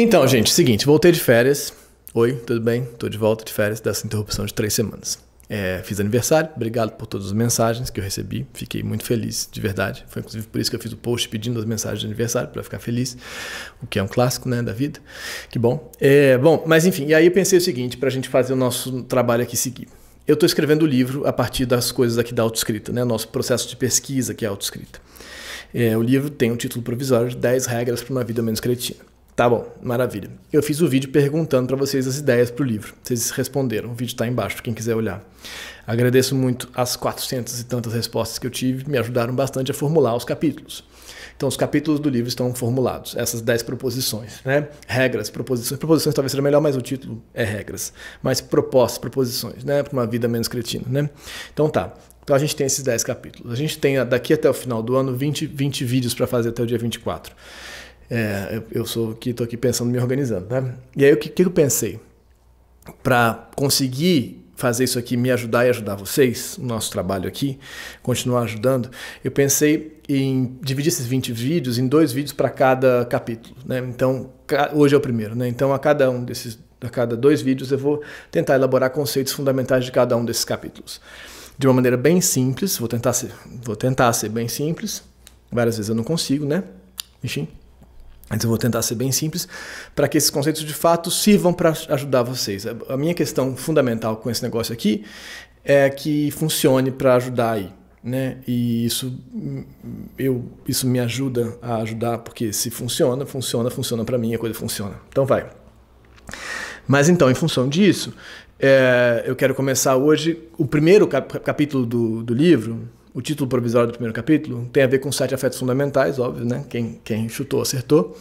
Então, gente, seguinte, voltei de férias. Oi, tudo bem? Tô de volta de férias dessa interrupção de 3 semanas. Fiz aniversário, obrigado por todas as mensagens que eu recebi, fiquei muito feliz, de verdade. Foi inclusive por isso que eu fiz o post pedindo as mensagens de aniversário, para ficar feliz, o que é um clássico, né, da vida. Que bom. Bom, mas enfim, e aí eu pensei o seguinte, para a gente fazer o nosso trabalho aqui seguir. Eu estou escrevendo o livro a partir das coisas aqui da autoescrita, né, nosso processo de pesquisa que é a autoescrita. O livro tem um título provisório de 10 regras para uma vida menos cretina. Tá bom, maravilha. Eu fiz o vídeo perguntando para vocês as ideias para o livro. Vocês responderam, o vídeo está aí embaixo para quem quiser olhar. Agradeço muito as 400 e tantas respostas que eu tive, me ajudaram bastante a formular os capítulos. Então, os capítulos do livro estão formulados, essas 10 proposições, né? Regras, proposições. Proposições talvez seja melhor, mas o título é regras. Mas propostas, proposições, né? Para uma vida menos cretina, né? Então tá. Então a gente tem esses 10 capítulos. A gente tem daqui até o final do ano 20 vídeos para fazer até o dia 24. Eu tô aqui pensando, me organizando, né? E aí, o que eu pensei? Para conseguir fazer isso aqui, me ajudar e ajudar vocês, o nosso trabalho aqui, continuar ajudando, eu pensei em dividir esses 20 vídeos em 2 vídeos para cada capítulo, né? Então, hoje é o primeiro, né? Então, a cada 2 vídeos eu vou tentar elaborar conceitos fundamentais de cada um desses capítulos. De uma maneira bem simples, vou tentar ser bem simples, várias vezes eu não consigo, né? Enfim. Mas eu vou tentar ser bem simples para que esses conceitos de fato sirvam para ajudar vocês. A minha questão fundamental com esse negócio aqui é que funcione para ajudar aí, né? E isso me ajuda a ajudar, porque se funciona, funciona para mim, a coisa funciona. Então vai. Mas então, em função disso, eu quero começar hoje o primeiro capítulo do livro. O título provisório do primeiro capítulo tem a ver com 7 afetos fundamentais, óbvio, né? Quem chutou, acertou.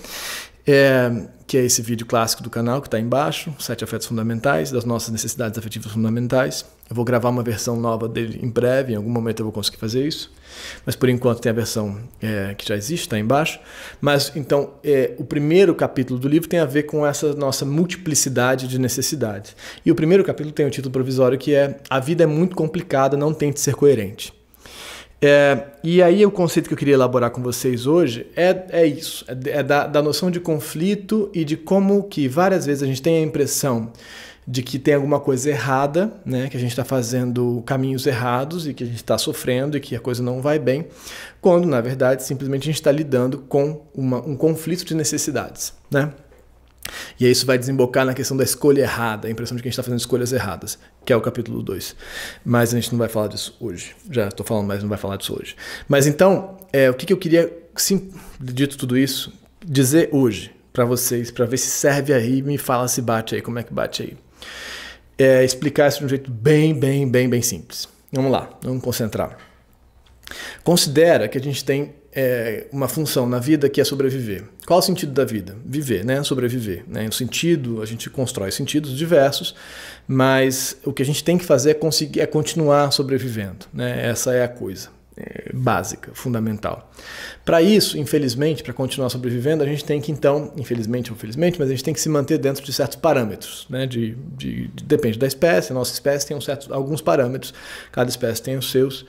Que é esse vídeo clássico do canal que está aí embaixo, 7 afetos fundamentais, das nossas necessidades afetivas fundamentais. Eu vou gravar uma versão nova dele em breve, em algum momento eu vou conseguir fazer isso. Mas por enquanto tem a versão que já existe, está aí embaixo. Mas então, o primeiro capítulo do livro tem a ver com essa nossa multiplicidade de necessidades. E o primeiro capítulo tem o título provisório que é A Vida é Muito Complicada, Não Tente Ser Coerente. E aí o conceito que eu queria elaborar com vocês hoje é isso, da noção de conflito e de como que várias vezes a gente tem a impressão de que tem alguma coisa errada, né, que a gente está fazendo caminhos errados e que a gente está sofrendo e que a coisa não vai bem, quando na verdade simplesmente a gente está lidando com um conflito de necessidades, né? E aí isso vai desembocar na questão da escolha errada, a impressão de que a gente está fazendo escolhas erradas, que é o capítulo 2. Mas a gente não vai falar disso hoje. Já estou falando, mas não vai falar disso hoje. Mas então, o que eu queria, sim, dito tudo isso, dizer hoje para vocês, para ver se serve aí, me fala se bate aí, como é que bate aí. Explicar isso de um jeito bem simples. Vamos lá, vamos concentrar. Considera que a gente tem uma função na vida que é sobreviver. Qual o sentido da vida? Viver, né? Sobreviver, né? O sentido, a gente constrói sentidos diversos, mas o que a gente tem que fazer é conseguir, continuar sobrevivendo, né? Essa é a coisa básica, fundamental. Para isso, infelizmente, para continuar sobrevivendo, a gente tem que então, infelizmente ou felizmente, mas a gente tem que se manter dentro de certos parâmetros, né? Depende da espécie, a nossa espécie tem alguns parâmetros, cada espécie tem os seus.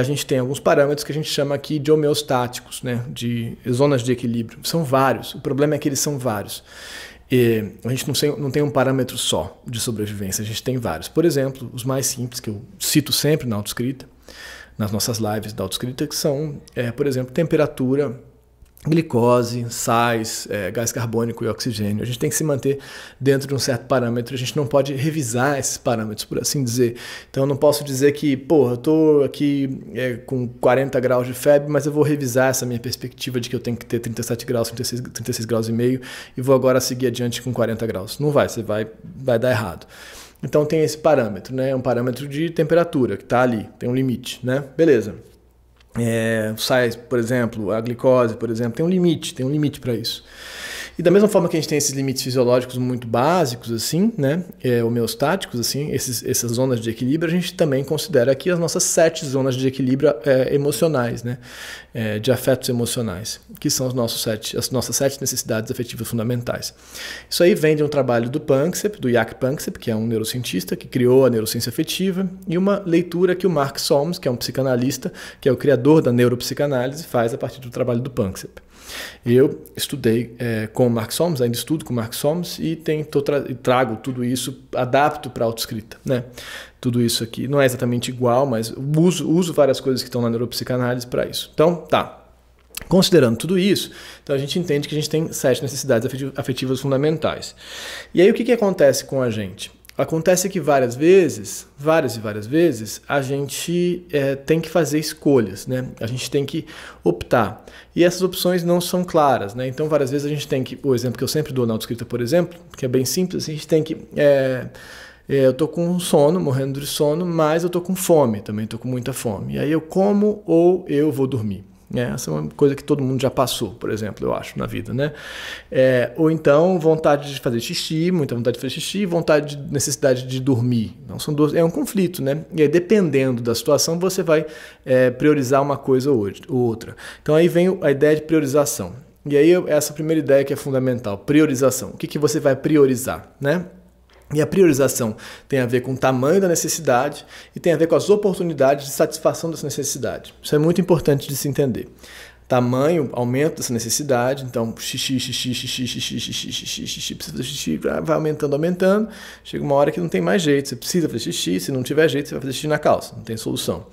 A gente tem alguns parâmetros que a gente chama aqui de homeostáticos, né? De zonas de equilíbrio. São vários, o problema é que eles são vários. E a gente não tem um parâmetro só de sobrevivência, a gente tem vários. Por exemplo, os mais simples, que eu cito sempre na autoescrita, nas nossas lives da autoescrita, que são, por exemplo, temperatura, glicose, sais, gás carbônico e oxigênio. A gente tem que se manter dentro de um certo parâmetro, a gente não pode revisar esses parâmetros, por assim dizer. Então eu não posso dizer que, eu tô aqui com 40 graus de febre, mas eu vou revisar essa minha perspectiva de que eu tenho que ter 37 graus, 36 graus e meio, e vou agora seguir adiante com 40 graus. Não vai, vai dar errado. Então tem esse parâmetro, né? É um parâmetro de temperatura que tá ali, tem um limite, né? Beleza. Sais, por exemplo, a glicose, por exemplo, tem um limite para isso. E da mesma forma que a gente tem esses limites fisiológicos muito básicos, assim, né, homeostáticos, assim, essas zonas de equilíbrio, a gente também considera aqui as nossas 7 zonas de equilíbrio emocionais, né, de afetos emocionais, que são as nossas 7 necessidades afetivas fundamentais. Isso aí vem de um trabalho do Jack Panksepp, que é um neurocientista que criou a neurociência afetiva, e uma leitura que o Mark Solms, que é um psicanalista, que é o criador da neuropsicanálise, faz a partir do trabalho do Panksepp. Eu estudei com o Mark Solms, ainda estudo com o Mark Solms e trago tudo isso, adapto para a autoescrita, né? Tudo isso aqui não é exatamente igual, mas uso várias coisas que estão na neuropsicanálise para isso. Então, tá. Considerando tudo isso, então a gente entende que a gente tem 7 necessidades afetivas fundamentais. E aí o que acontece com a gente? Acontece que várias e várias vezes, a gente tem que fazer escolhas, né? A gente tem que optar. E essas opções não são claras, né? Então, várias vezes a gente tem que... O exemplo que eu sempre dou na autoescrita, por exemplo, que é bem simples, a gente tem que... eu tô com sono, morrendo de sono, mas eu tô com fome, também tô com muita fome. E aí eu como ou eu vou dormir. Essa é uma coisa que todo mundo já passou, por exemplo, eu acho, na vida, né? Ou então, vontade de fazer xixi, muita vontade de fazer xixi, necessidade de dormir. Então, são dois, é um conflito, né? E aí, dependendo da situação, você vai priorizar uma coisa ou outra. Então, aí vem a ideia de priorização. E aí, essa primeira ideia que é fundamental, priorização. O que, que você vai priorizar, né? E a priorização tem a ver com o tamanho da necessidade e tem a ver com as oportunidades de satisfação dessa necessidade. Isso é muito importante de se entender. Tamanho, aumento dessa necessidade, então xixi, precisa fazer xixi, vai aumentando, chega uma hora que não tem mais jeito, você precisa fazer xixi, se não tiver jeito você vai fazer xixi na calça, não tem solução,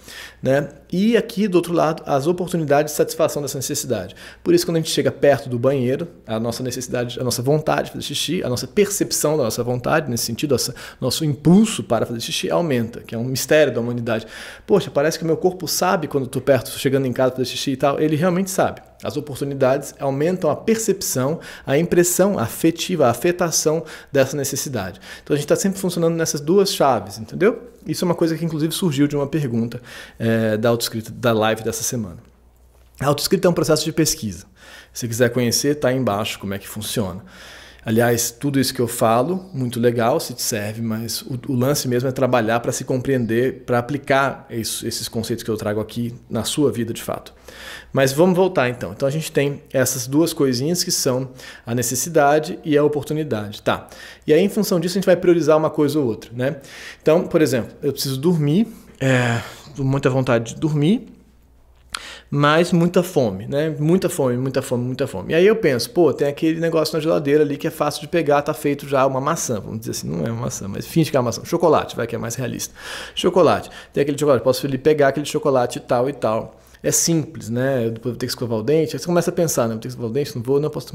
né? E aqui do outro lado, as oportunidades de satisfação dessa necessidade. Por isso quando a gente chega perto do banheiro, a nossa necessidade, a nossa vontade de fazer xixi, a nossa percepção da nossa vontade, nesse sentido, nosso impulso para fazer xixi aumenta, que é um mistério da humanidade. Poxa, parece que o meu corpo sabe quando eu estou perto, chegando em casa para fazer xixi e tal, ele realmente sabe. As oportunidades aumentam a percepção, a impressão afetiva, a afetação dessa necessidade. Então a gente está sempre funcionando nessas duas chaves, entendeu? Isso é uma coisa que inclusive surgiu de uma pergunta da autoescrita, da live dessa semana. A autoescrita é um processo de pesquisa. Se quiser conhecer, está aí embaixo como é que funciona. Aliás, tudo isso que eu falo, muito legal, se te serve, mas o lance mesmo é trabalhar para se compreender, para aplicar esses conceitos que eu trago aqui na sua vida de fato. Mas vamos voltar então. Então a gente tem essas duas coisinhas que são a necessidade e a oportunidade, tá? E aí em função disso a gente vai priorizar uma coisa ou outra, né? Então, por exemplo, eu preciso dormir, tô com muita vontade de dormir, mas muita fome, né? Muita fome. E aí eu penso, pô, tem aquele negócio na geladeira ali que é fácil de pegar, tá feito já, uma maçã, vamos dizer assim, não é uma maçã, mas finge que é uma maçã, chocolate, vai que é mais realista. Chocolate, tem aquele chocolate, posso ali pegar aquele chocolate e tal e tal. É simples, né? Eu vou ter que escovar o dente. Aí você começa a pensar, né? Vou ter que escovar o dente, não posso...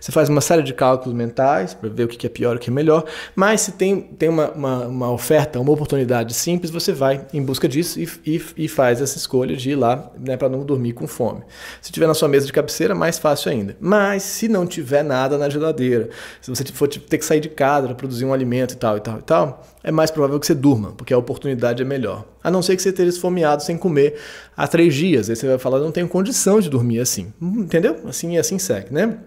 Você faz uma série de cálculos mentais para ver o que é pior, o que é melhor. Mas se tem uma oferta, uma oportunidade simples, você vai em busca disso e faz essa escolha de ir lá, né? Para não dormir com fome. Se tiver na sua mesa de cabeceira, mais fácil ainda. Mas se não tiver nada na geladeira, se você for ter que sair de casa para produzir um alimento e tal, é mais provável que você durma, porque a oportunidade é melhor. A não ser que você tenha esfomeado sem comer há 3 dias. Aí você vai falar, não tenho condição de dormir assim. Entendeu? Assim e assim segue, né?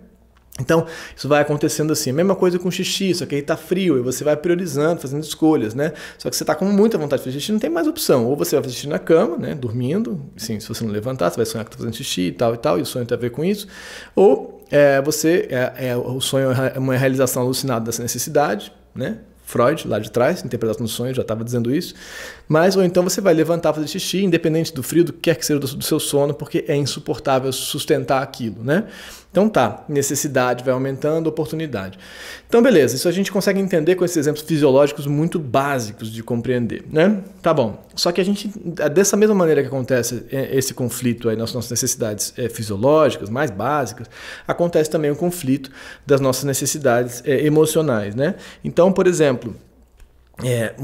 Então, isso vai acontecendo assim. A mesma coisa com xixi, só que aí tá frio e você vai priorizando, fazendo escolhas, né? Só que você tá com muita vontade de fazer xixi, não tem mais opção. Ou você vai fazer xixi na cama, né? Dormindo. Sim, se você não levantar, você vai sonhar que tá fazendo xixi e tal. E o sonho tem a ver com isso. Ou o sonho é uma realização alucinada dessa necessidade, né? Freud, lá de trás, interpretação do sonho, já estava dizendo isso. Mas, ou então você vai levantar, fazer xixi, independente do frio, do que quer que seja do seu sono, porque é insuportável sustentar aquilo, né? Então tá, necessidade vai aumentando, oportunidade. Então beleza, isso a gente consegue entender com esses exemplos fisiológicos muito básicos de compreender, né? Tá bom, só que a gente, dessa mesma maneira que acontece esse conflito aí nas nossas necessidades fisiológicas, mais básicas, acontece também o conflito das nossas necessidades emocionais, né? Então, por exemplo,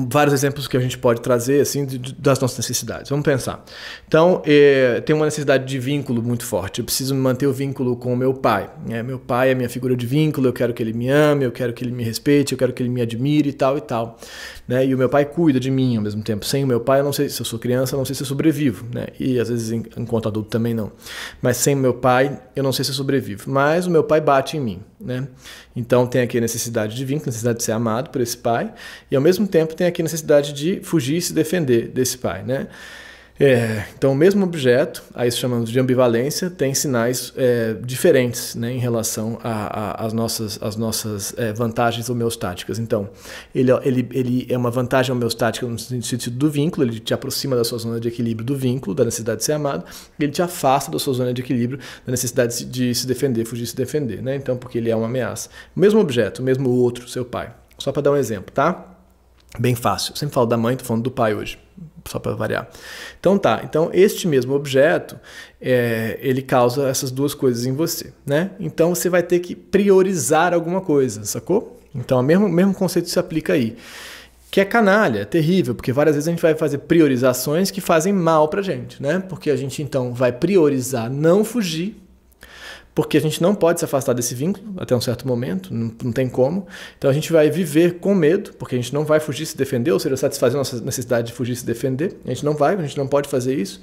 vários exemplos que a gente pode trazer assim, das nossas necessidades. Vamos pensar. Então, tem uma necessidade de vínculo muito forte. Eu preciso manter o vínculo com o meu pai. Meu pai é a minha figura de vínculo, eu quero que ele me ame, eu quero que ele me respeite, eu quero que ele me admire e tal. Né? E o meu pai cuida de mim ao mesmo tempo. Sem o meu pai, eu não sei se eu sou criança, eu não sei se eu sobrevivo. Né? E às vezes enquanto adulto também não. Mas sem o meu pai, eu não sei se eu sobrevivo. Mas o meu pai bate em mim. Né? Então tem aqui a necessidade de vínculo, necessidade de ser amado por esse pai, e ao mesmo tempo tem aqui a necessidade de fugir e se defender desse pai, né? Então, o mesmo objeto, aí chamamos de ambivalência, tem sinais diferentes, né, em relação às nossas vantagens homeostáticas. Então, ele é uma vantagem homeostática no sentido do vínculo, ele te aproxima da sua zona de equilíbrio do vínculo, da necessidade de ser amado, e ele te afasta da sua zona de equilíbrio, da necessidade de se defender, fugir, se defender, né? Então, porque ele é uma ameaça. O mesmo objeto, o mesmo outro, seu pai. Só para dar um exemplo, tá? Bem fácil. Eu sempre falo da mãe, tô falando do pai hoje, só para variar. Então tá, então este mesmo objeto, ele causa essas duas coisas em você, né? Então você vai ter que priorizar alguma coisa, sacou? Então o mesmo conceito se aplica aí. Que é canalha, é terrível, porque várias vezes a gente vai fazer priorizações que fazem mal pra gente, né? Porque a gente então vai priorizar não fugir, porque a gente não pode se afastar desse vínculo até um certo momento, não tem como. Então a gente vai viver com medo, porque a gente não vai fugir, se defender, ou seja, satisfazer nossa necessidade de fugir, se defender. A gente não pode fazer isso,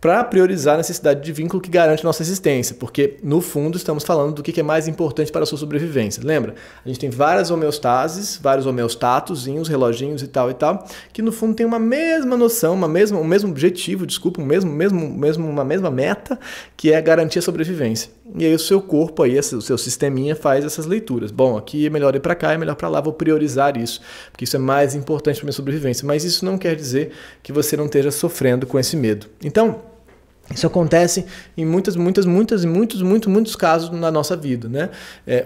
para priorizar a necessidade de vínculo que garante nossa existência, porque no fundo estamos falando do que é mais importante para a sua sobrevivência. Lembra? A gente tem várias homeostases, vários homeostatozinhos, reloginhos e tal, que no fundo tem uma mesma noção, o mesmo objetivo, desculpa, uma mesma meta, que é garantir a sobrevivência. E aí o seu corpo, aí, o seu sisteminha faz essas leituras. Bom, aqui é melhor ir para cá, é melhor para lá, vou priorizar isso, porque isso é mais importante para a minha sobrevivência. Mas isso não quer dizer que você não esteja sofrendo com esse medo. Então, isso acontece em muitos casos na nossa vida, né?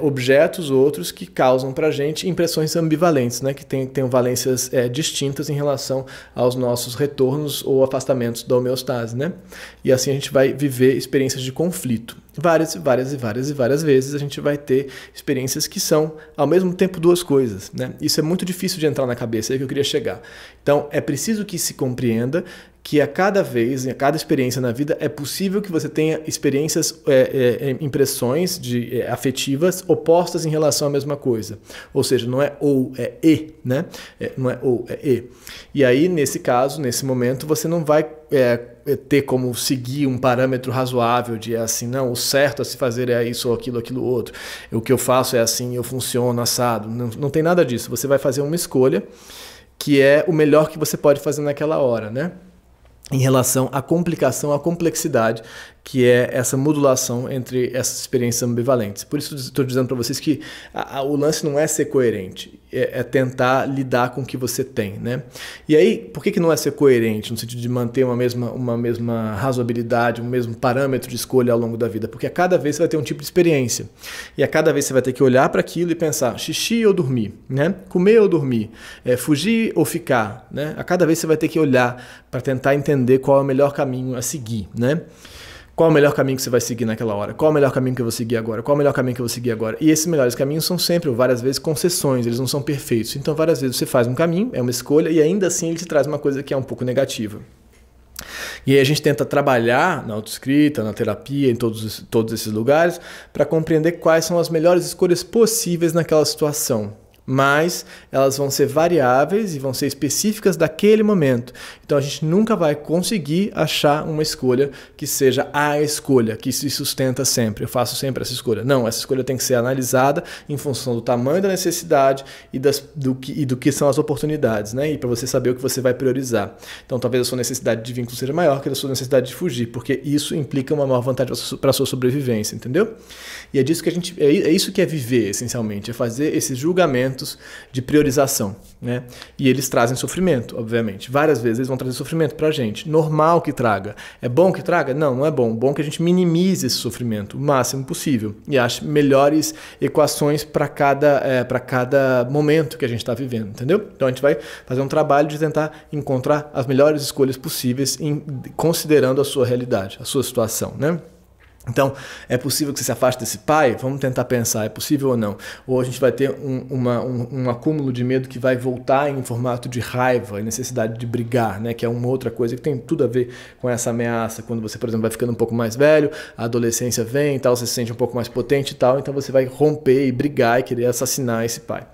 Objetos, outros, que causam pra gente impressões ambivalentes, né? Que têm valências distintas em relação aos nossos retornos ou afastamentos da homeostase, né? E assim a gente vai viver experiências de conflito. Várias vezes a gente vai ter experiências que são, ao mesmo tempo, duas coisas, né? Isso é muito difícil de entrar na cabeça, é aí que eu queria chegar. Então, é preciso que se compreenda que a cada experiência na vida, é possível que você tenha experiências, impressões afetivas opostas em relação à mesma coisa. Ou seja, não é ou, é e, né? Não é ou, é e. E aí, nesse caso, nesse momento, você não vai ter como seguir um parâmetro razoável de assim, não, o certo a se fazer é isso ou aquilo, aquilo outro. O que eu faço é assim, eu funciono assado. Não tem nada disso. Você vai fazer uma escolha que é o melhor que você pode fazer naquela hora, né? Em relação à complicação, à complexidade, que é essa modulação entre essas experiências ambivalentes. Por isso estou dizendo para vocês que o lance não é ser coerente, é tentar lidar com o que você tem, né? E aí, por que não é ser coerente, no sentido de manter uma mesma razoabilidade, um mesmo parâmetro de escolha ao longo da vida? Porque a cada vez você vai ter um tipo de experiência, e a cada vez você vai ter que olhar para aquilo e pensar, xixi ou dormir, né? Comer ou dormir, fugir ou ficar, né? A cada vez você vai ter que olhar para tentar entender qual é o melhor caminho a seguir, né? Qual é o melhor caminho que você vai seguir naquela hora? Qual é o melhor caminho que eu vou seguir agora? Qual é o melhor caminho que eu vou seguir agora? E esses melhores caminhos são sempre, ou várias vezes, concessões, eles não são perfeitos. Então, várias vezes você faz um caminho, é uma escolha, e ainda assim ele te traz uma coisa que é um pouco negativa. E aí a gente tenta trabalhar na autoescrita, na terapia, em todos esses lugares, para compreender quais são as melhores escolhas possíveis naquela situação. Mas elas vão ser variáveis e vão ser específicas daquele momento. Então a gente nunca vai conseguir achar uma escolha que seja a escolha, que se sustenta sempre. Eu faço sempre essa escolha. Não, essa escolha tem que ser analisada em função do tamanho da necessidade e do que são as oportunidades, né? E para você saber o que você vai priorizar. Então talvez a sua necessidade de vínculo seja maior que a sua necessidade de fugir, porque isso implica uma maior vantagem para a sua sobrevivência, entendeu? E é disso que é isso que é viver, essencialmente, é fazer esses julgamentos de priorização, né? E eles trazem sofrimento, obviamente. Várias vezes eles vão trazer sofrimento pra gente. Normal que traga. É bom que traga? Não, não é bom. Bom que a gente minimize esse sofrimento o máximo possível e ache melhores equações para cada momento que a gente está vivendo, entendeu? Então a gente vai fazer um trabalho de tentar encontrar as melhores escolhas possíveis considerando a sua realidade, a sua situação, né? Então, é possível que você se afaste desse pai? Vamos tentar pensar, é possível ou não? Ou a gente vai ter um acúmulo de medo que vai voltar em formato de raiva e necessidade de brigar, né? Que é uma outra coisa que tem tudo a ver com essa ameaça. Quando você, por exemplo, vai ficando um pouco mais velho, a adolescência vem e tal, você se sente um pouco mais potente e tal, então você vai romper e brigar e querer assassinar esse pai,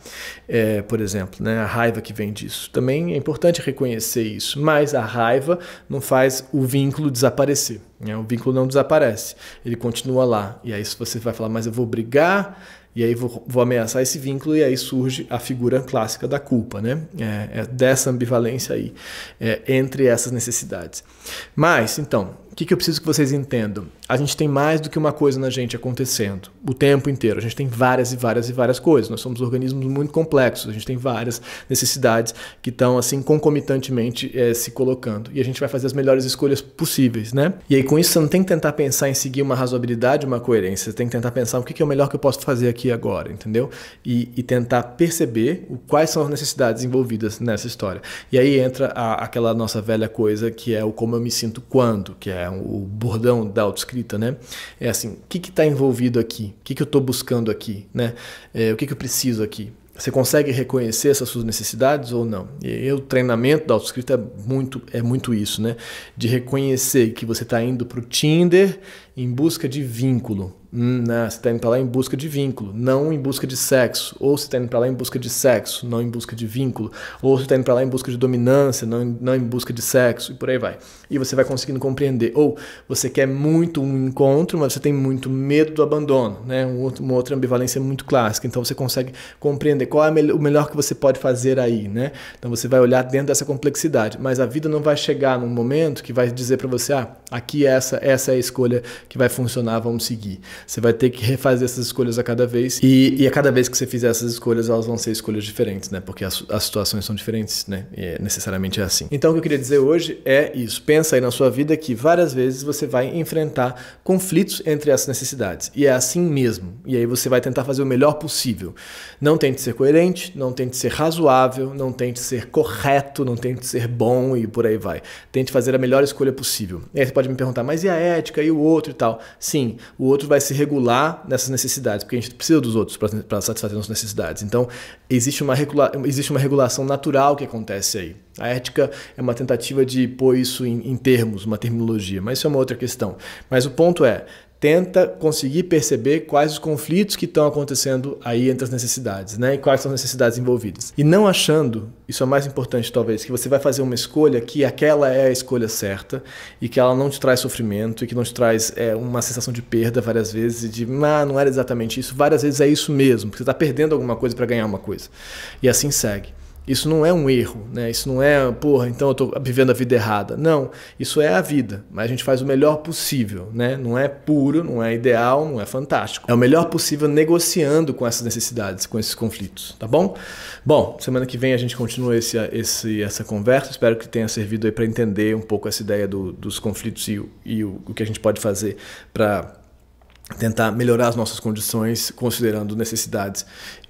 por exemplo, né? A raiva que vem disso. Também é importante reconhecer isso, mas a raiva não faz o vínculo desaparecer. O vínculo não desaparece, ele continua lá. E aí você vai falar, mas eu vou brigar E aí vou ameaçar esse vínculo, e aí surge a figura clássica da culpa, né? Dessa ambivalência aí, entre essas necessidades. Mas, então, o que eu preciso que vocês entendam? A gente tem mais do que uma coisa na gente acontecendo o tempo inteiro. A gente tem várias e várias e várias coisas. Nós somos organismos muito complexos. A gente tem várias necessidades que estão, assim, concomitantemente se colocando. E a gente vai fazer as melhores escolhas possíveis, né? E aí, com isso, você não tem que tentar pensar em seguir uma razoabilidade, uma coerência. Você tem que tentar pensar o que é o melhor que eu posso fazer aqui agora, entendeu? E tentar perceber quais são as necessidades envolvidas nessa história. E aí entra aquela nossa velha coisa que é o como eu me sinto quando, que é o bordão da autoescrita, né? É assim, o que está envolvido aqui? O que, eu estou buscando aqui? Né? O que, eu preciso aqui? Você consegue reconhecer essas suas necessidades ou não? E o treinamento da autoescrita é muito isso, né? De reconhecer que você está indo para o Tinder em busca de vínculo. Não, você está indo para lá em busca de vínculo, não em busca de sexo. Ou você está indo para lá em busca de sexo, não em busca de vínculo. Ou você está indo para lá em busca de dominância, não em busca de sexo, e por aí vai. E você vai conseguindo compreender. Ou você quer muito um encontro, mas você tem muito medo do abandono, né? Uma outra ambivalência muito clássica. Então você consegue compreender qual é o melhor que você pode fazer aí, né? Então você vai olhar dentro dessa complexidade. Mas a vida não vai chegar num momento que vai dizer para você, ah, aqui essa é a escolha que vai funcionar, vamos seguir. Você vai ter que refazer essas escolhas a cada vez. E a cada vez que você fizer essas escolhas, elas vão ser escolhas diferentes, né? Porque as situações são diferentes, né? E necessariamente é assim. Então, o que eu queria dizer hoje é isso. Pensa aí na sua vida que várias vezes você vai enfrentar conflitos entre essas necessidades. E é assim mesmo. E aí você vai tentar fazer o melhor possível. Não tente ser coerente, não tente ser razoável, não tente ser correto, não tente ser bom e por aí vai. Tente fazer a melhor escolha possível. E aí você pode me perguntar, mas e a ética e o outro e tal? Sim, o outro vai se regular nessas necessidades, porque a gente precisa dos outros para satisfazer nossas necessidades. Então, existe uma regulação natural que acontece aí. A ética é uma tentativa de pôr isso em termos, uma terminologia, mas isso é uma outra questão. Mas o ponto é, tenta conseguir perceber quais os conflitos que estão acontecendo aí entre as necessidades, né? E quais são as necessidades envolvidas. E não achando, isso é mais importante talvez, que você vai fazer uma escolha que aquela é a escolha certa e que ela não te traz sofrimento e que não te traz uma sensação de perda várias vezes e de, ah, não era exatamente isso. Várias vezes é isso mesmo, porque você está perdendo alguma coisa para ganhar uma coisa. E assim segue. Isso não é um erro, né? Isso não é, porra, então eu tô vivendo a vida errada. Não, isso é a vida, mas a gente faz o melhor possível, né? Não é puro, não é ideal, não é fantástico. É o melhor possível negociando com essas necessidades, com esses conflitos, tá bom? Bom, semana que vem a gente continua essa conversa. Espero que tenha servido aí para entender um pouco essa ideia dos conflitos e o que a gente pode fazer para tentar melhorar as nossas condições, considerando necessidades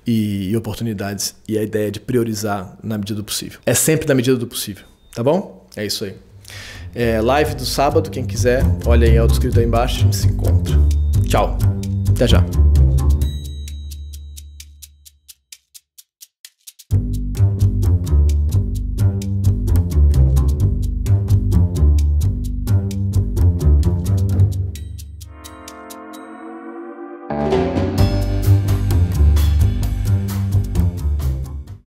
e oportunidades, e a ideia de priorizar na medida do possível. É sempre na medida do possível, tá bom? É isso aí. Live do sábado, quem quiser, olha aí a autoescrita aí embaixo, a gente se encontra. Tchau, até já.